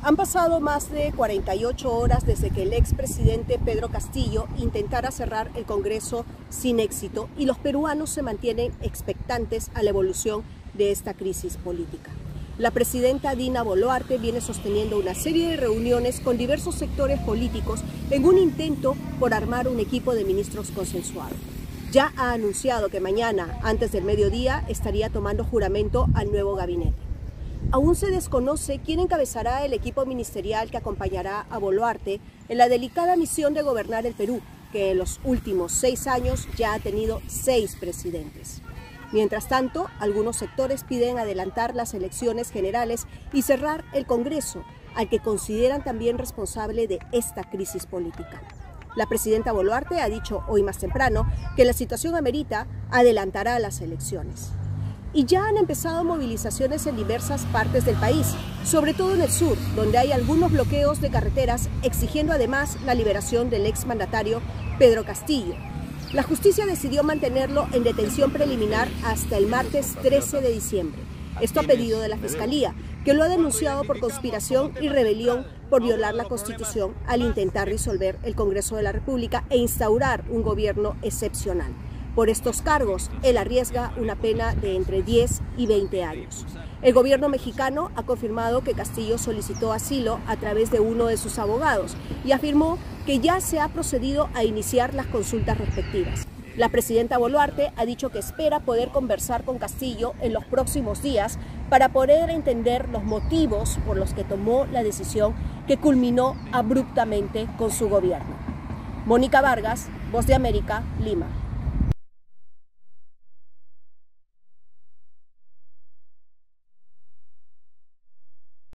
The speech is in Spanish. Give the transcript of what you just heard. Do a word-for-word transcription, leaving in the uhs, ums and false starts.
Han pasado más de cuarenta y ocho horas desde que el expresidente Pedro Castillo intentara cerrar el Congreso sin éxito y los peruanos se mantienen expectantes a la evolución de esta crisis política. La presidenta Dina Boluarte viene sosteniendo una serie de reuniones con diversos sectores políticos en un intento por armar un equipo de ministros consensuado. Ya ha anunciado que mañana, antes del mediodía, estaría tomando juramento al nuevo gabinete. Aún se desconoce quién encabezará el equipo ministerial que acompañará a Boluarte en la delicada misión de gobernar el Perú, que en los últimos seis años ya ha tenido seis presidentes. Mientras tanto, algunos sectores piden adelantar las elecciones generales y cerrar el Congreso, al que consideran también responsable de esta crisis política. La presidenta Boluarte ha dicho hoy más temprano que la situación amerita adelantará las elecciones. Y ya han empezado movilizaciones en diversas partes del país, sobre todo en el sur, donde hay algunos bloqueos de carreteras exigiendo además la liberación del exmandatario Pedro Castillo. La justicia decidió mantenerlo en detención preliminar hasta el martes trece de diciembre. Esto a pedido de la Fiscalía, que lo ha denunciado por conspiración y rebelión por violar la Constitución al intentar disolver el Congreso de la República e instaurar un gobierno excepcional. Por estos cargos, él arriesga una pena de entre diez y veinte años. El gobierno mexicano ha confirmado que Castillo solicitó asilo a través de uno de sus abogados y afirmó que ya se ha procedido a iniciar las consultas respectivas. La presidenta Boluarte ha dicho que espera poder conversar con Castillo en los próximos días para poder entender los motivos por los que tomó la decisión que culminó abruptamente con su gobierno. Mónica Vargas, Voz de América, Lima.